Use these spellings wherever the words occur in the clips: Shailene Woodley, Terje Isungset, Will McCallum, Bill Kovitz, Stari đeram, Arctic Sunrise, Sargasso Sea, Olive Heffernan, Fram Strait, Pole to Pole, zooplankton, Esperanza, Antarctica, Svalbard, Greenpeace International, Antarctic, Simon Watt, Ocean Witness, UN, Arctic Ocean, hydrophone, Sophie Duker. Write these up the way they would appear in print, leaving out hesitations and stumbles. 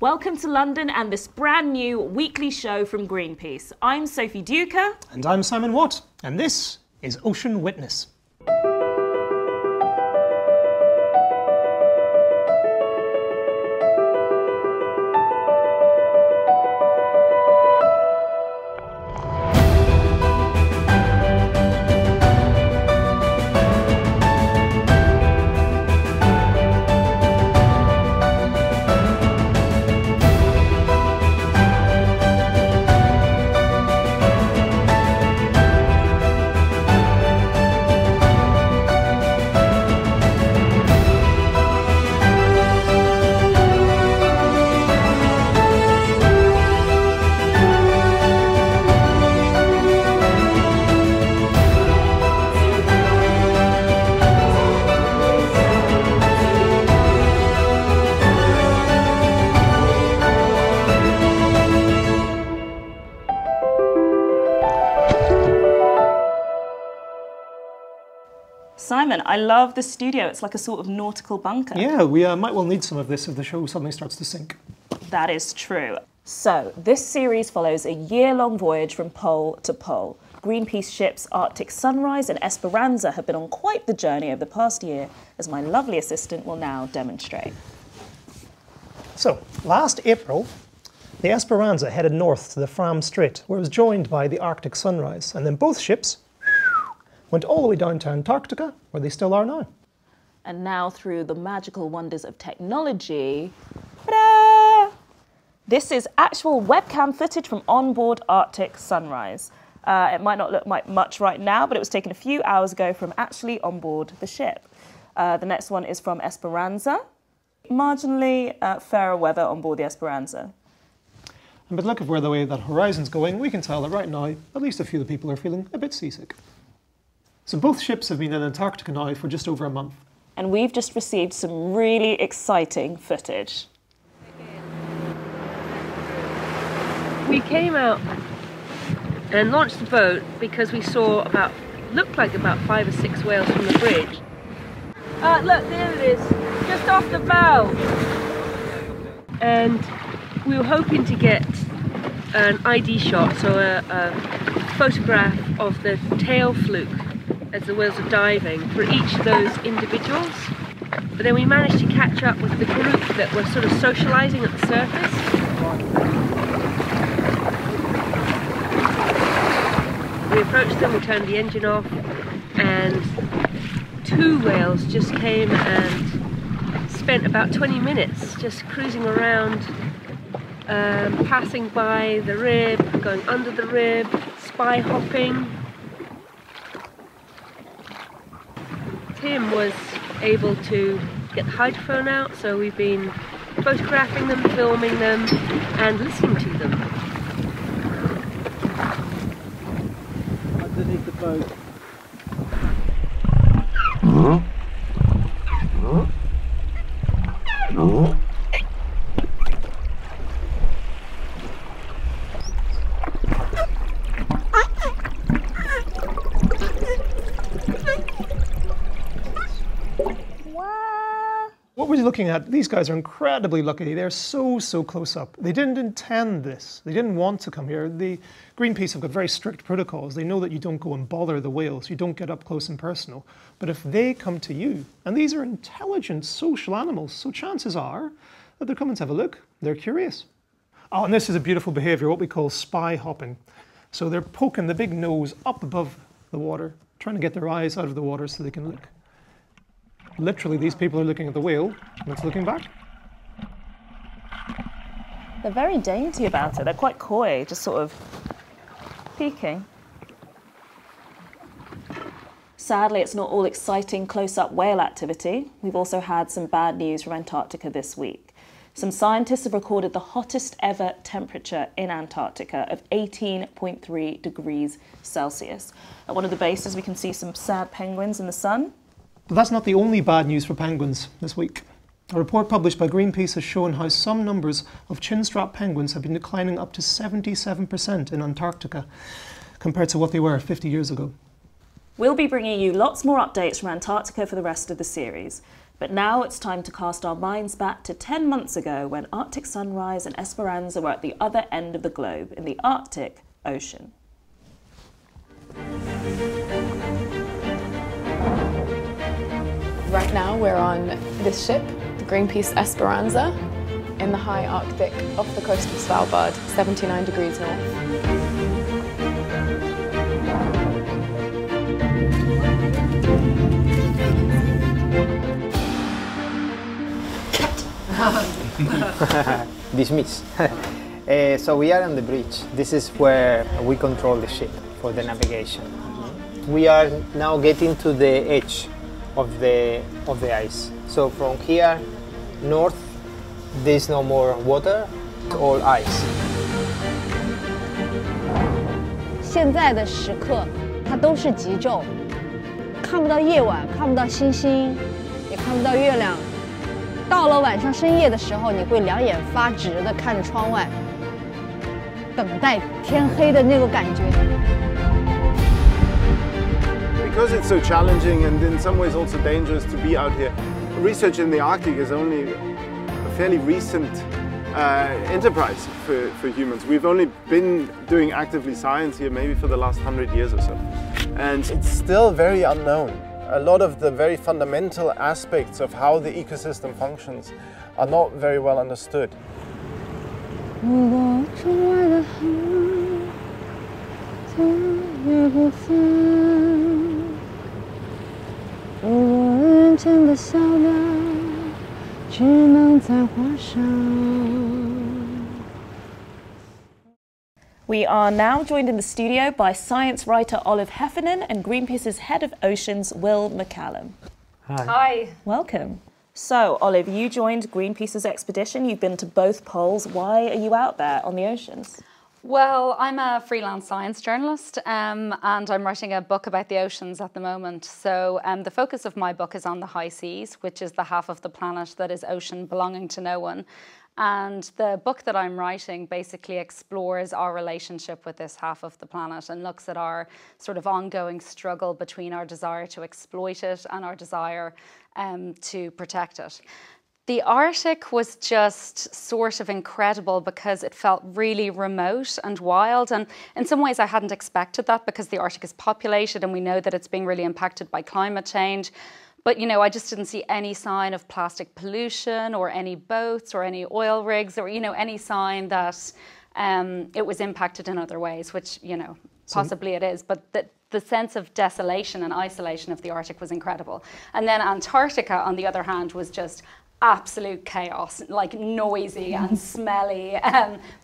Welcome to London and this brand new weekly show from Greenpeace. I'm Sophie Duker. And I'm Simon Watt. And this is Ocean Witness. Simon, I love the studio. It's like a sort of nautical bunker. Yeah, we might well need some of this if the show suddenly starts to sink. That is true. So, this series follows a year-long voyage from pole to pole. Greenpeace ships Arctic Sunrise and Esperanza have been on quite the journey over the past year, as my lovely assistant will now demonstrate. So, last April, the Esperanza headed north to the Fram Strait, where it was joined by the Arctic Sunrise, and then both ships went all the way down to Antarctica, where they still are now. And now, through the magical wonders of technology, this is actual webcam footage from onboard Arctic Sunrise. It might not look much right now, but it was taken a few hours ago from actually onboard the ship. The next one is from Esperanza. Marginally fairer weather onboard the Esperanza. And but look, if we're the way that horizon's going, we can tell that right now, at least a few of the people are feeling a bit seasick. So both ships have been in Antarctica now for just over a month. And we've just received some really exciting footage. We came out and launched the boat because we saw about, looked like about 5 or 6 whales from the bridge. Look, there it is, just off the bow. And we were hoping to get an ID shot, so a photograph of the tail fluke as the whales are diving for each of those individuals. But then we managed to catch up with the group that were sort of socialising at the surface. We approached them, we turned the engine off, and 2 whales just came and spent about 20 minutes just cruising around, passing by the rib, going under the rib, spy hopping. Tim was able to get the hydrophone out, so we've been photographing them, filming them, and listening to them. Underneath the boat. Looking at, these guys are incredibly lucky. They're so close up. They didn't intend this. They didn't want to come here. The Greenpeace have got very strict protocols. They know that you don't go and bother the whales. You don't get up close and personal. But if they come to you, and these are intelligent, social animals, so chances are that they're coming to have a look. They're curious. Oh, and this is a beautiful behavior, what we call spy hopping. So they're poking the big nose up above the water, trying to get their eyes out of the water so they can look. Literally, these people are looking at the whale, and it's looking back. They're very dainty about it. They're quite coy, just sort of peeking. Sadly, it's not all exciting close-up whale activity. We've also had some bad news from Antarctica this week. Some scientists have recorded the hottest ever temperature in Antarctica of 18.3 degrees Celsius. At one of the bases, we can see some sad penguins in the sun. But that's not the only bad news for penguins this week. A report published by Greenpeace has shown how some numbers of chinstrap penguins have been declining up to 77% in Antarctica, compared to what they were 50 years ago. We'll be bringing you lots more updates from Antarctica for the rest of the series. But now it's time to cast our minds back to 10 months ago when Arctic Sunrise and Esperanza were at the other end of the globe in the Arctic Ocean. Right now we're on this ship, the Greenpeace Esperanza, in the high Arctic off the coast of Svalbard, 79 degrees north. Dismiss. So we are on the bridge. This is where we control the ship for the navigation. We are now getting to the edge of the ice. So from here north, there is no more water, it's all ice. 现在的时刻，它都是极昼，看不到夜晚，看不到星星，也看不到月亮。 到了晚上深夜的时候，你会两眼发直的看着窗外，等待天黑的那个感觉。Because it's so challenging and in some ways also dangerous to be out here, research in the Arctic is only a fairly recent enterprise for humans. We've only been doing actively science here maybe for the last 100 years or so, and it's still very unknown. A lot of the very fundamental aspects of how the ecosystem functions are not very well understood. We are now joined in the studio by science writer Olive Heffernan and Greenpeace's head of oceans, Will McCallum. Hi. Hi. Welcome. So, Olive, you joined Greenpeace's expedition. You've been to both poles. Why are you out there on the oceans? Well, I'm a freelance science journalist and I'm writing a book about the oceans at the moment. So the focus of my book is on the high seas, which is the half of the planet that is ocean belonging to no one. And the book that I'm writing basically explores our relationship with this half of the planet and looks at our sort of ongoing struggle between our desire to exploit it and our desire to protect it. The Arctic was just sort of incredible because it felt really remote and wild, and in some ways I hadn't expected that because the Arctic is populated and we know that it's being really impacted by climate change. But, you know, I just didn't see any sign of plastic pollution or any boats or any oil rigs or, you know, any sign that it was impacted in other ways, which, you know, possibly it is. But the sense of desolation and isolation of the Arctic was incredible. And then Antarctica, on the other hand, was just absolute chaos, like noisy and smelly,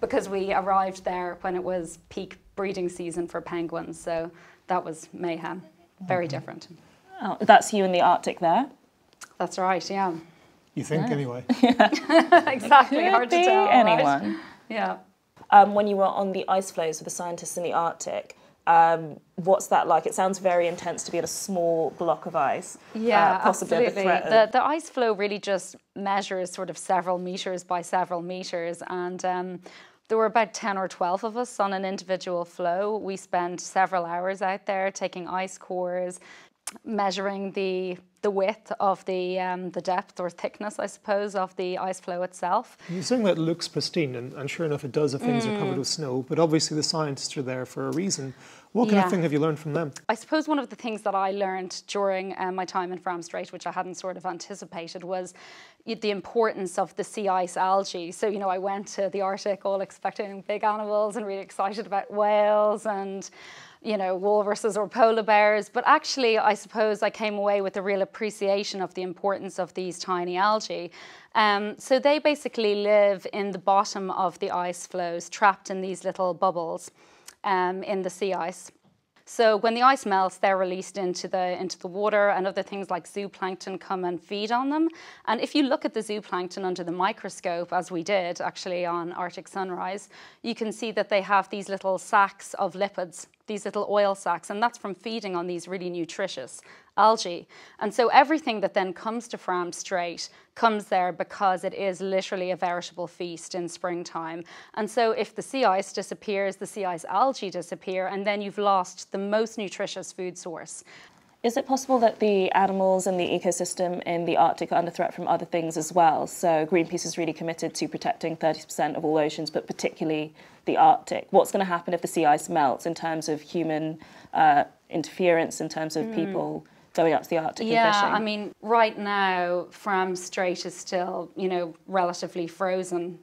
because we arrived there when it was peak breeding season for penguins. So that was mayhem. Very different. Oh, that's you in the Arctic there. That's right, yeah. You think, yeah. Anyway. Yeah. Exactly, hard to tell. Anyone. Right? Yeah. When you were on the ice floes with the scientists in the Arctic, what's that like? It sounds very intense to be in a small block of ice. Yeah, possibly absolutely. The ice floe really just measures sort of several meters by several meters, and there were about 10 or 12 of us on an individual floe. We spent several hours out there taking ice cores, measuring the width of the depth or thickness, I suppose, of the ice floe itself. You're saying that looks pristine, and sure enough it does if things are covered with snow, but obviously the scientists are there for a reason. What kind of thing have you learned from them? I suppose one of the things that I learned during my time in Fram Strait, which I hadn't sort of anticipated, was the importance of the sea ice algae. So, you know, I went to the Arctic all expecting big animals and really excited about whales and, you know, walruses or polar bears, but actually I suppose I came away with a real appreciation of the importance of these tiny algae. So they basically live in the bottom of the ice floes, trapped in these little bubbles in the sea ice. So when the ice melts, they're released into the water, and other things like zooplankton come and feed on them. And if you look at the zooplankton under the microscope, as we did actually on Arctic Sunrise, you can see that they have these little sacs of lipids, these little oil sacs, and that's from feeding on these really nutritious algae. And so everything that then comes to Fram Strait comes there because it is literally a veritable feast in springtime. And so if the sea ice disappears, the sea ice algae disappear, and then you've lost the most nutritious food source. Is it possible that the animals and the ecosystem in the Arctic are under threat from other things as well? So Greenpeace is really committed to protecting 30% of all oceans, but particularly the Arctic. What's going to happen if the sea ice melts in terms of human interference, in terms of people going up to the Arctic and fishing? Yeah, I mean, right now, Fram Strait is still, you know, relatively frozen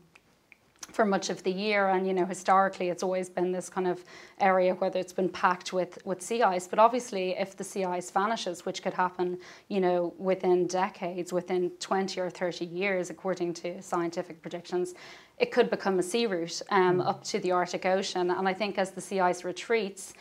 for much of the year, and you know historically it's always been this kind of area where it's been packed with sea ice. But obviously if the sea ice vanishes, which could happen, you know, within decades, within 20 or 30 years according to scientific predictions, it could become a sea route up to the Arctic Ocean. And I think as the sea ice retreats,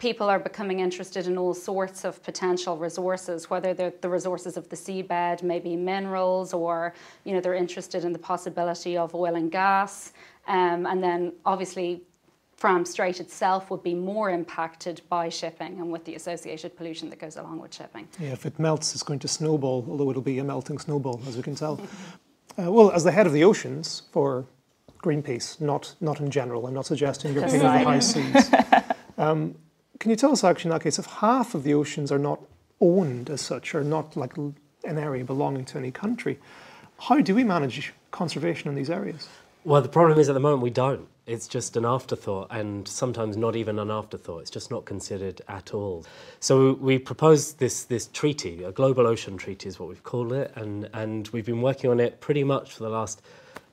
people are becoming interested in all sorts of potential resources, whether they're the resources of the seabed, maybe minerals, or you know they're interested in the possibility of oil and gas. And then obviously Fram Strait itself would be more impacted by shipping and with the associated pollution that goes along with shipping. Yeah, if it melts, it's going to snowball, although it'll be a melting snowball, as we can tell. Well, as the head of the oceans for Greenpeace, not in general, I'm not suggesting you're paying the high seas. Can you tell us actually in that case, if half of the oceans are not owned as such, or not like an area belonging to any country, how do we manage conservation in these areas? Well, the problem is at the moment we don't. It's just an afterthought, and sometimes not even an afterthought. It's just not considered at all. So we proposed this treaty, a global ocean treaty is what we've called it, and we've been working on it pretty much for the last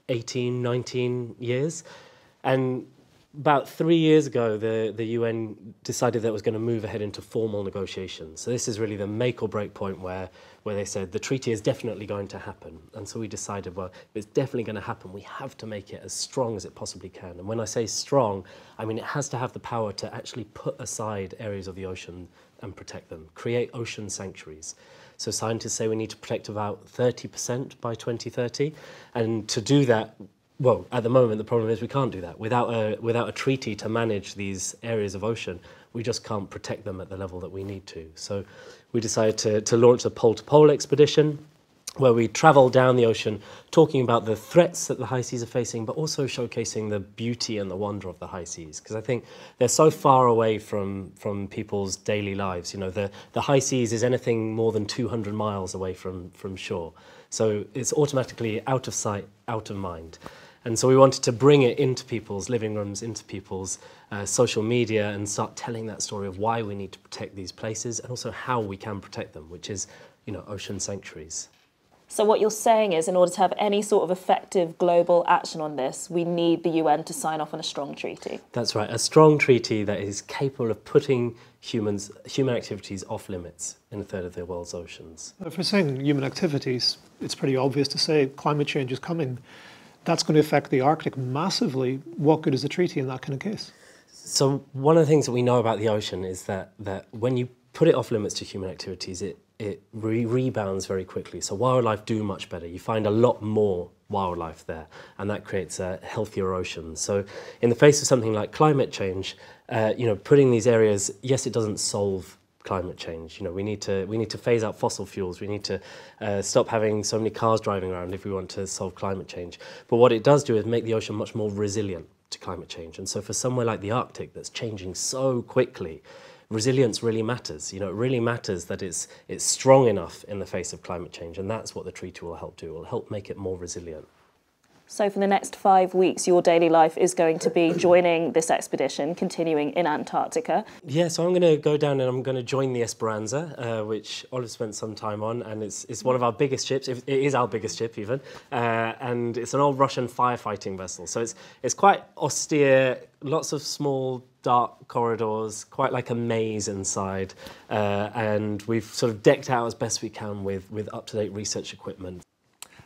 18, 19 years. And about 3 years ago, the UN decided that it was going to move ahead into formal negotiations. So this is really the make or break point where they said the treaty is definitely going to happen. And so we decided, well, if it's definitely going to happen, we have to make it as strong as it possibly can. And when I say strong, I mean it has to have the power to actually put aside areas of the ocean and protect them, create ocean sanctuaries. So scientists say we need to protect about 30% by 2030. And to do that, well, at the moment, the problem is we can't do that. Without a treaty to manage these areas of ocean, we just can't protect them at the level that we need to. So we decided to launch the Pole to Pole expedition, where we travel down the ocean, talking about the threats that the high seas are facing, but also showcasing the beauty and the wonder of the high seas. Because I think they're so far away from people's daily lives. You know, the high seas is anything more than 200 miles away from shore. So it's automatically out of sight, out of mind. And so we wanted to bring it into people's living rooms, into people's social media, and start telling that story of why we need to protect these places and also how we can protect them, which is, you know, ocean sanctuaries. So what you're saying is, in order to have any sort of effective global action on this, we need the UN to sign off on a strong treaty. That's right, a strong treaty that is capable of putting human activities off limits in a third of the world's oceans. If we're saying human activities, it's pretty obvious to say climate change is coming. That's going to affect the Arctic massively. What good is a treaty in that kind of case? So one of the things that we know about the ocean is that when you put it off limits to human activities, it rebounds very quickly. So wildlife do much better. You find a lot more wildlife there, and that creates a healthier ocean. So in the face of something like climate change, you know, putting these areas, yes, it doesn't solve climate change. You know, we need to phase out fossil fuels. We need to stop having so many cars driving around if we want to solve climate change. But what it does do is make the ocean much more resilient to climate change. And so for somewhere like the Arctic that's changing so quickly, resilience really matters. You know, it really matters that it's strong enough in the face of climate change, and that's what the treaty will help do. It will help make it more resilient. So for the next 5 weeks, your daily life is going to be joining this expedition, continuing in Antarctica. Yeah, so I'm going to go down and I'm going to join the Esperanza, which Olive spent some time on, and it's one of our biggest ships. It is our biggest ship, even, and it's an old Russian firefighting vessel. So it's quite austere, lots of small, dark corridors, quite like a maze inside, and we've sort of decked out as best we can with up-to-date research equipment.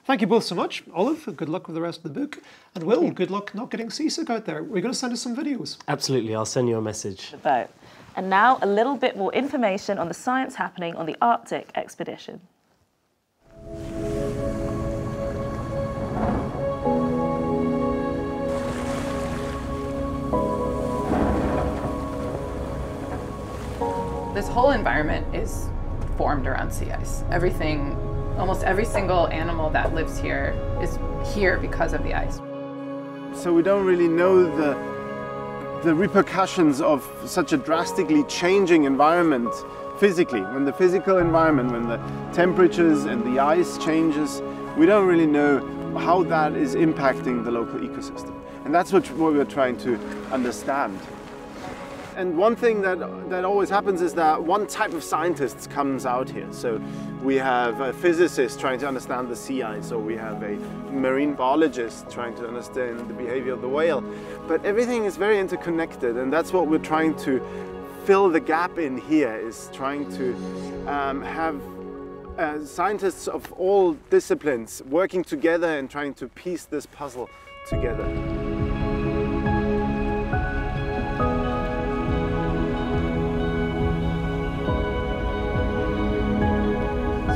Thank you both so much. Olive, good luck with the rest of the book. And Will, good luck not getting seasick out there. We're going to send us some videos. Absolutely, I'll send you a message. About. And now a little bit more information on the science happening on the Arctic expedition. This whole environment is formed around sea ice. Everything, almost every single animal that lives here is here because of the ice. So we don't really know the repercussions of such a drastically changing environment physically. When the physical environment, when the temperatures and the ice changes, we don't really know how that is impacting the local ecosystem. And that's what we're trying to understand. And one thing that always happens is that one type of scientist comes out here. So we have a physicist trying to understand the sea ice, or we have a marine biologist trying to understand the behavior of the whale. But everything is very interconnected, and that's what we're trying to fill the gap in here, is trying to have scientists of all disciplines working together and trying to piece this puzzle together.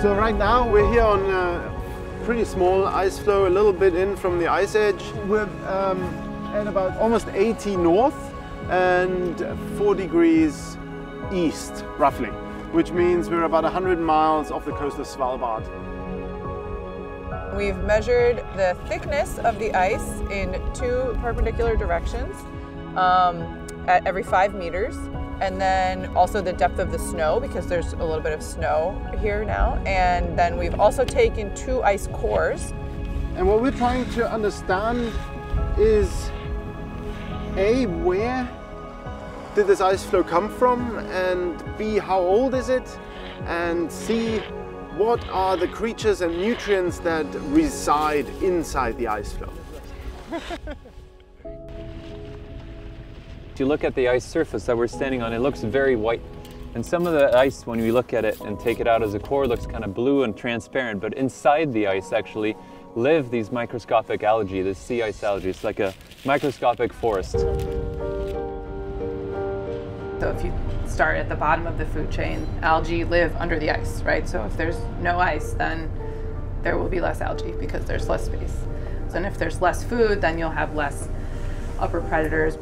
So right now we're here on a pretty small ice floe, a little bit in from the ice edge. We're at about almost 80 north and 4 degrees east, roughly, which means we're about 100 miles off the coast of Svalbard. We've measured the thickness of the ice in 2 perpendicular directions at every 5 meters. And then also the depth of the snow, because there's a little bit of snow here now. And then we've also taken 2 ice cores. And what we're trying to understand is, A, where did this ice floe come from? And B, how old is it? And C, what are the creatures and nutrients that reside inside the ice floe? You look at the ice surface that we're standing on, it looks very white. And some of the ice, when we look at it and take it out as a core, looks kind of blue and transparent. But inside the ice actually live these microscopic algae, this sea ice algae. It's like a microscopic forest. So if you start at the bottom of the food chain, algae live under the ice, right? So if there's no ice, then there will be less algae because there's less space. And if there's less food, then you'll have less upper predators.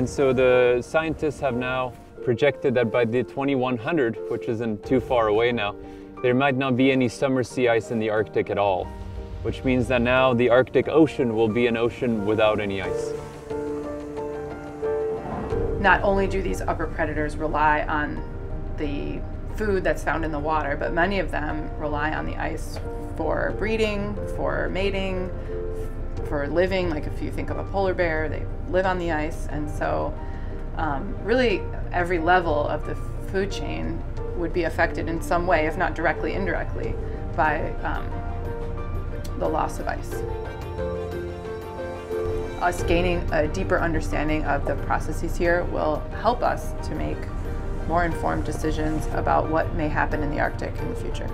And so the scientists have now projected that by the 2100, which isn't too far away now, there might not be any summer sea ice in the Arctic at all, which means that now the Arctic Ocean will be an ocean without any ice. Not only do these upper predators rely on the food that's found in the water, but many of them rely on the ice for breeding, for mating, for living. Like if you think of a polar bear, they live on the ice. And so really every level of the food chain would be affected in some way, if not directly, indirectly, by the loss of ice. Us gaining a deeper understanding of the processes here will help us to make more informed decisions about what may happen in the Arctic in the future.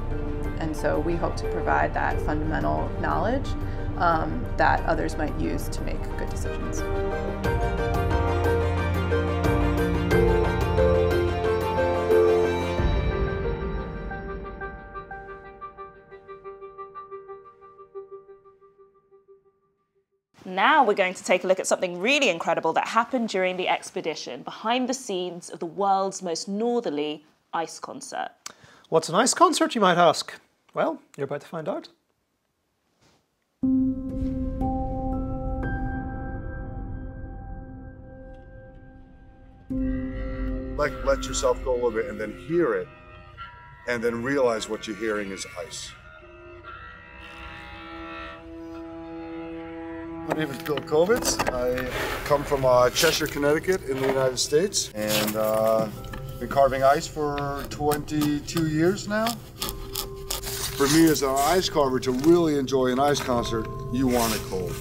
And so we hope to provide that fundamental knowledge that others might use to make good decisions. Now we're going to take a look at something really incredible that happened during the expedition, behind the scenes of the world's most northerly ice concert. What's an ice concert, you might ask? Well, you're about to find out. Like, let yourself go over it and then hear it, and then realize what you're hearing is ice. My name is Bill Kovitz. I come from Cheshire, Connecticut in the United States, and been carving ice for 22 years now. For me as an ice carver, to really enjoy an ice concert, you want it cold.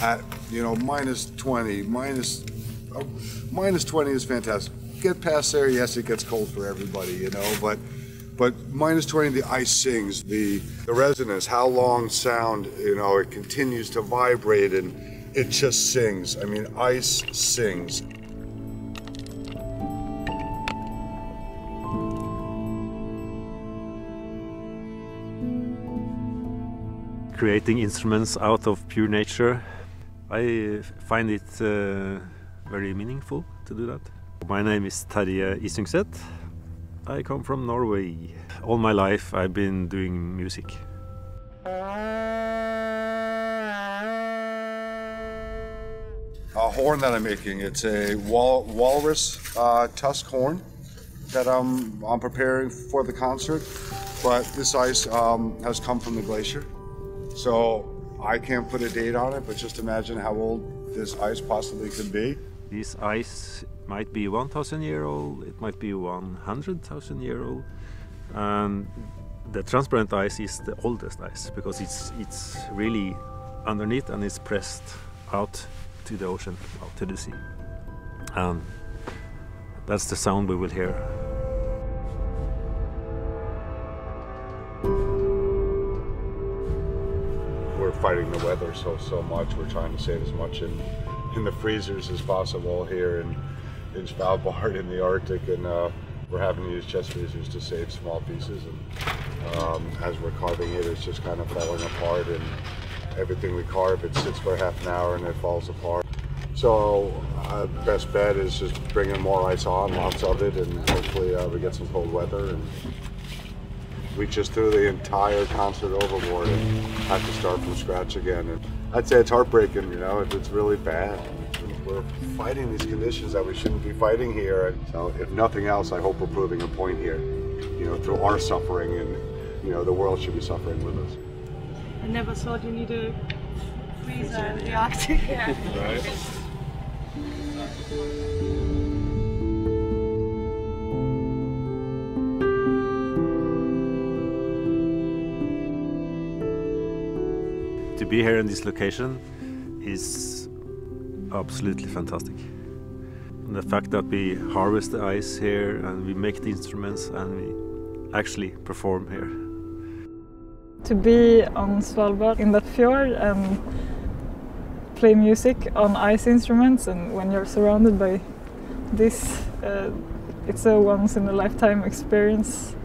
At, you know, minus 20 is fantastic. Get past there, yes, it gets cold for everybody, you know, but minus 20, the ice sings, the resonance, how long sound, you know, it continues to vibrate and it just sings. I mean, ice sings. Creating instruments out of pure nature, I find it very meaningful to do that. My name is Terje Isungset. I come from Norway. All my life I've been doing music. A horn that I'm making, it's a walrus tusk horn. that I'm preparing for the concert, but this ice has come from the glacier. So I can't put a date on it, but just imagine how old this ice possibly could be. This ice might be 1,000 year old, it might be 100,000 year old. And the transparent ice is the oldest ice because it's really underneath and it's pressed out to the ocean, out to the sea. And that's the sound we will hear. We're fighting the weather so much. We're trying to save as much in the freezers as possible here in Svalbard, in the Arctic, and we're having to use chest freezers to save small pieces. And as we're carving it, it's just kind of falling apart, and everything we carve, it sits for half an hour and it falls apart. So the best bet is just bringing more ice on, lots of it, and hopefully we get some cold weather. And we just threw the entire concert overboard and have to start from scratch again. And I'd say it's heartbreaking, you know, it's really bad. We're fighting these conditions that we shouldn't be fighting here. And so if nothing else, I hope we're proving a point here, you know, through our suffering, and, you know, the world should be suffering with us. I never thought you need a freezer in the Arctic. Yeah. Right. To be here in this location is absolutely fantastic. And the fact that we harvest the ice here and we make the instruments and we actually perform here. To be on Svalbard in that fjord and play music on ice instruments, and when you're surrounded by this, it's a once-in-a-lifetime experience.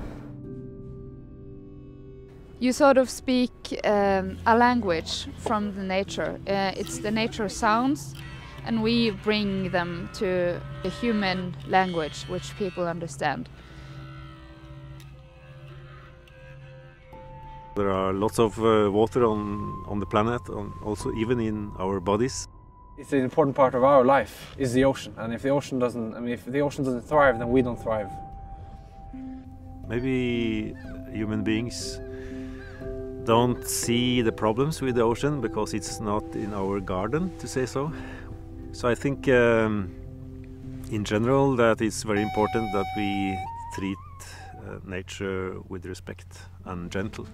You sort of speak a language from the nature. It's the nature sounds, and we bring them to a human language which people understand. There are lots of water on the planet, and also even in our bodies. It's an important part of our life, is the ocean. And if the ocean doesn't, I mean, if the ocean doesn't thrive, then we don't thrive. Maybe human beings don't see the problems with the ocean because it's not in our garden, to say so. So I think in general that it's very important that we treat nature with respect and gentle.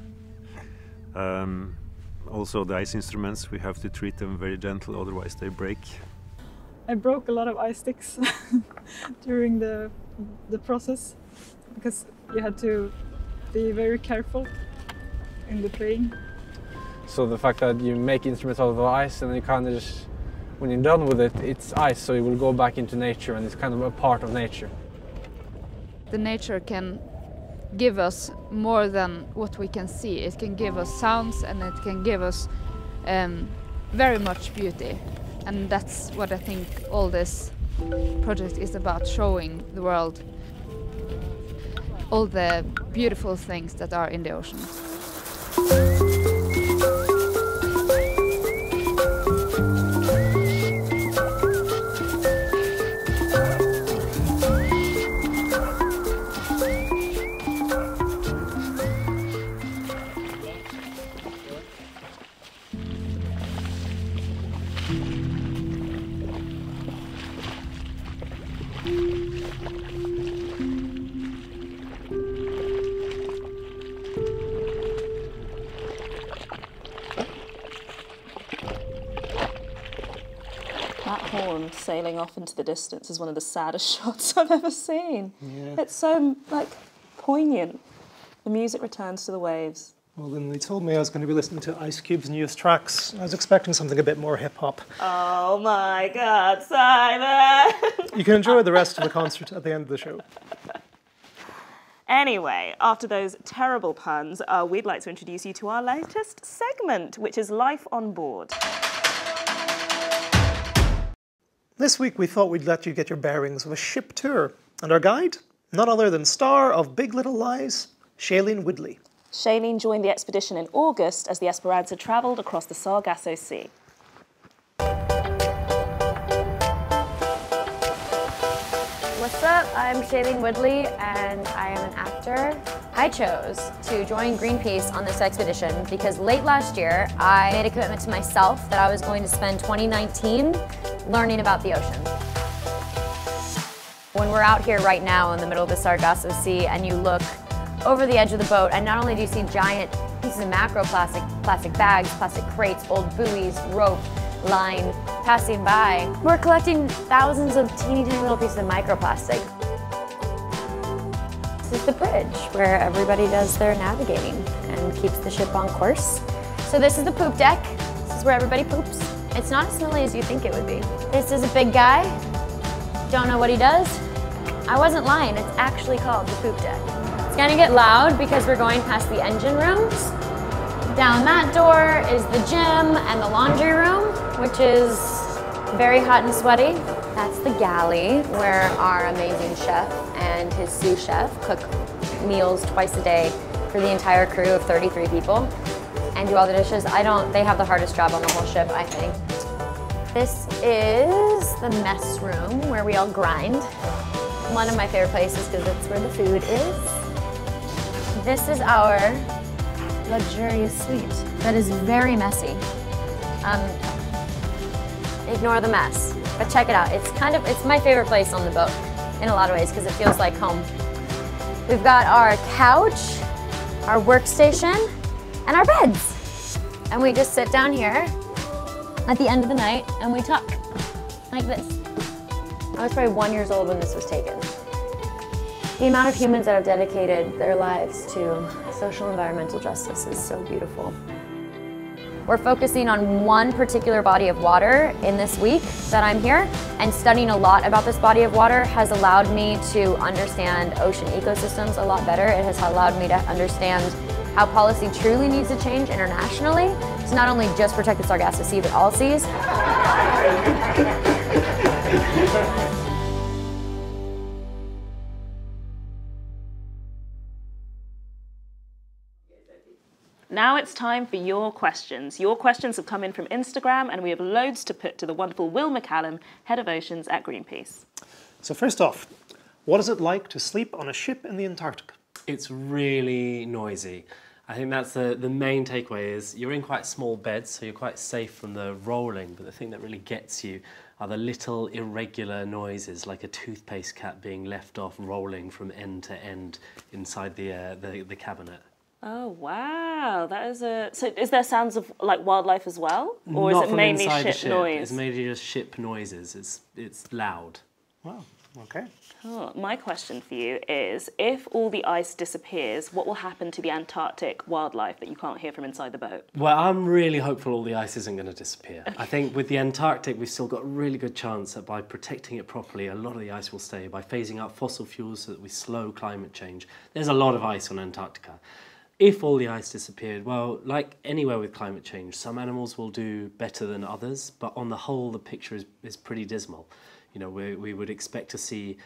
Also the ice instruments, we have to treat them very gentle, otherwise they break. I broke a lot of ice sticks during the process because you had to be very careful in the playing. So the fact that you make instruments out of ice, and you kind of just, when you're done with it, it's ice, so it will go back into nature, and it's kind of a part of nature. The nature can give us more than what we can see. It can give us sounds, and it can give us very much beauty. And that's what I think all this project is about, showing the world all the beautiful things that are in the ocean. Sailing off into the distance is one of the saddest shots I've ever seen. Yeah. It's so, like, poignant. The music returns to the waves. Well, then they told me I was going to be listening to Ice Cube's newest tracks. I was expecting something a bit more hip-hop. Oh my God, Simon! You can enjoy the rest of the concert at the end of the show. Anyway, after those terrible puns, we'd like to introduce you to our latest segment, which is Life on Board. This week we thought we'd let you get your bearings of a ship tour, and our guide, none other than star of Big Little Lies, Shailene Woodley. Shailene joined the expedition in August as the Esperanza travelled across the Sargasso Sea. What's up? I'm Shailene Woodley and I am an actor. I chose to join Greenpeace on this expedition because late last year I made a commitment to myself that I was going to spend 2019 learning about the ocean. When we're out here right now in the middle of the Sargasso Sea and you look over the edge of the boat and not only do you see giant pieces of macroplastic, plastic bags, plastic crates, old buoys, rope, line passing by. We're collecting thousands of teeny tiny little pieces of microplastic. This is the bridge where everybody does their navigating and keeps the ship on course. So this is the poop deck. This is where everybody poops. It's not as smelly as you think it would be. This is a big guy. Don't know what he does. I wasn't lying. It's actually called the poop deck. It's gonna get loud because we're going past the engine rooms. Down that door is the gym and the laundry room, which is very hot and sweaty. That's the galley where our amazing chef and his sous chef cook meals twice a day for the entire crew of 33 people and do all the dishes. They have the hardest job on the whole ship, I think. This is the mess room where we all grind. One of my favorite places because it's where the food is. This is our luxurious suite that is very messy. Ignore the mess, but check it out. It's my favorite place on the boat in a lot of ways because it feels like home. We've got our couch, our workstation, and our beds. And we just sit down here at the end of the night and we talk like this. I was probably 1 year old when this was taken. The amount of humans that have dedicated their lives to social environmental justice is so beautiful. We're focusing on one particular body of water in this week that I'm here, and studying a lot about this body of water has allowed me to understand ocean ecosystems a lot better. It has allowed me to understand how policy truly needs to change internationally to not only just protect the Sargasso Sea, but all seas. Now it's time for your questions. Your questions have come in from Instagram and we have loads to put to the wonderful Will McCallum, Head of Oceans at Greenpeace. So first off, what is it like to sleep on a ship in the Antarctic? It's really noisy. I think that's the main takeaway is you're in quite small beds, so you're quite safe from the rolling, but the thing that really gets you are the little irregular noises, like a toothpaste cap being left off rolling from end to end inside the cabinet. Oh wow, that is a... So is there sounds of like wildlife as well? Or is it mainly ship noise? It's mainly just ship noises, it's loud. Wow, okay. Cool. My question for you is, if all the ice disappears, what will happen to the Antarctic wildlife that you can't hear from inside the boat? Well, I'm really hopeful all the ice isn't going to disappear. Okay. I think with the Antarctic, we've still got a really good chance that by protecting it properly, a lot of the ice will stay, by phasing out fossil fuels so that we slow climate change. There's a lot of ice on Antarctica. If all the ice disappeared, well, like anywhere with climate change, some animals will do better than others, but on the whole, the picture is pretty dismal. You know, we would expect to see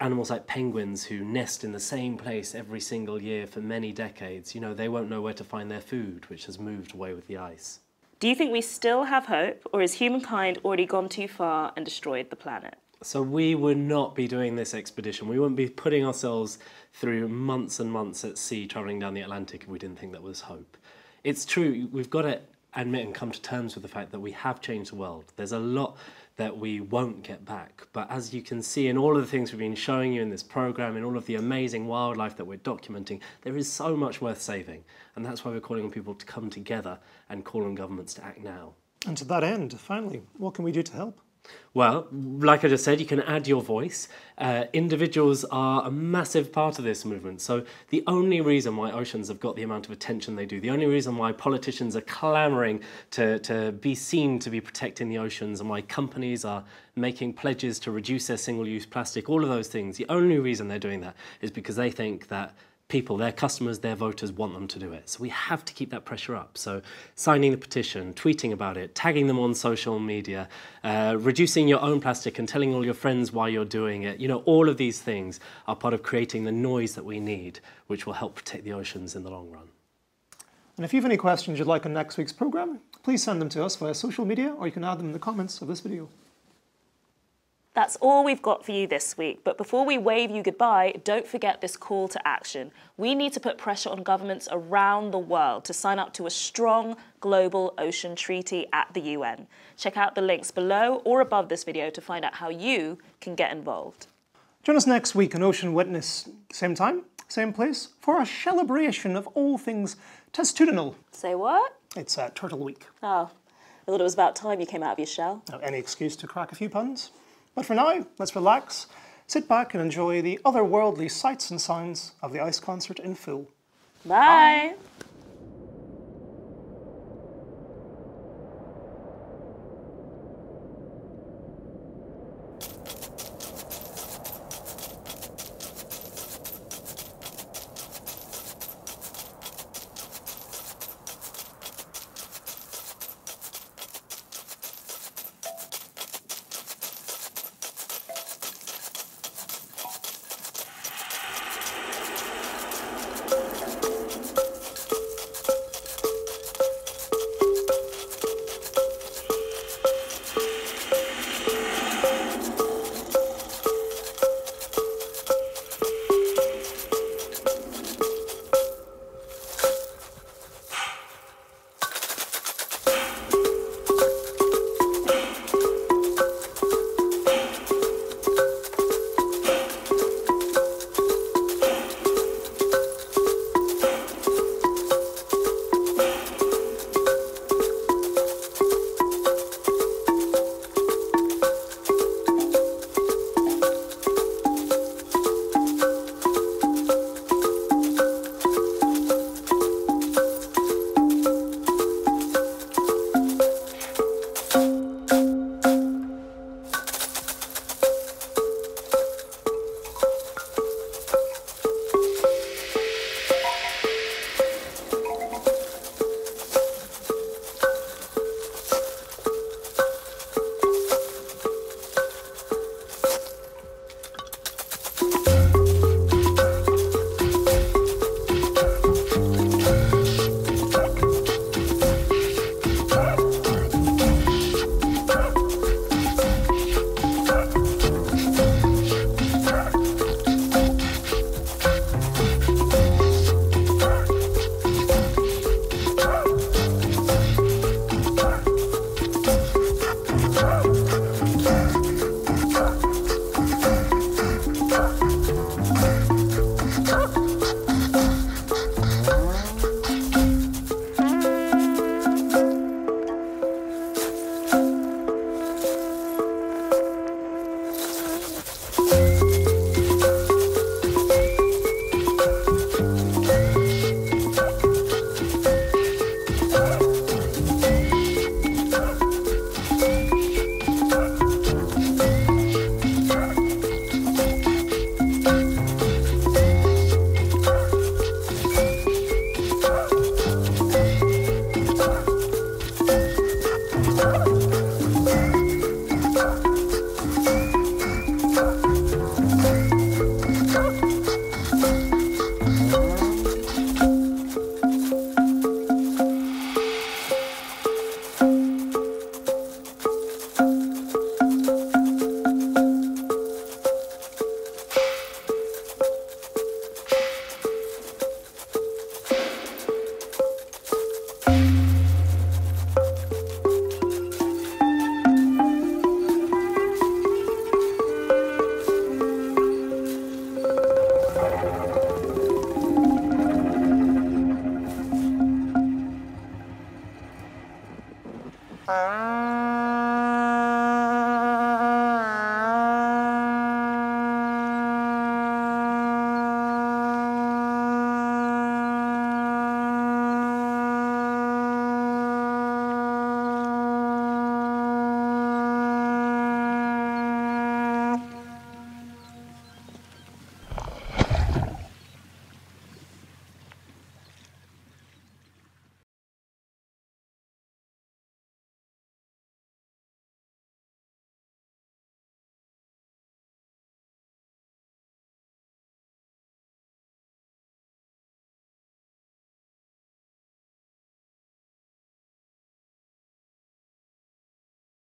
animals like penguins who nest in the same place every single year for many decades. You know, they won't know where to find their food, which has moved away with the ice. Do you think we still have hope, or has humankind already gone too far and destroyed the planet? So we would not be doing this expedition. We wouldn't be putting ourselves through months and months at sea travelling down the Atlantic if we didn't think that was hope. It's true, we've got to admit and come to terms with the fact that we have changed the world. There's a lot that we won't get back, but as you can see in all of the things we've been showing you in this programme, in all of the amazing wildlife that we're documenting, there is so much worth saving. And that's why we're calling on people to come together and call on governments to act now. And to that end, finally, what can we do to help? Well, like I just said, you can add your voice. Individuals are a massive part of this movement. So the only reason why oceans have got the amount of attention they do, the only reason why politicians are clamouring to be seen to be protecting the oceans, and why companies are making pledges to reduce their single-use plastic, all of those things, the only reason they're doing that is because they think that people, their customers, their voters want them to do it. So we have to keep that pressure up. So signing the petition, tweeting about it, tagging them on social media, reducing your own plastic and telling all your friends why you're doing it. You know, all of these things are part of creating the noise that we need, which will help protect the oceans in the long run. And if you have any questions you'd like on next week's programme, please send them to us via social media, or you can add them in the comments of this video. That's all we've got for you this week. But before we wave you goodbye, don't forget this call to action. We need to put pressure on governments around the world to sign up to a strong global ocean treaty at the UN. Check out the links below or above this video to find out how you can get involved. Join us next week on Ocean Witness, same time, same place, for a celebration of all things testudinal. Say what? It's Turtle Week. Oh, I thought it was about time you came out of your shell. Oh, any excuse to crack a few puns. But for now, let's relax, sit back and enjoy the otherworldly sights and sounds of the ice concert in full. Bye! Bye.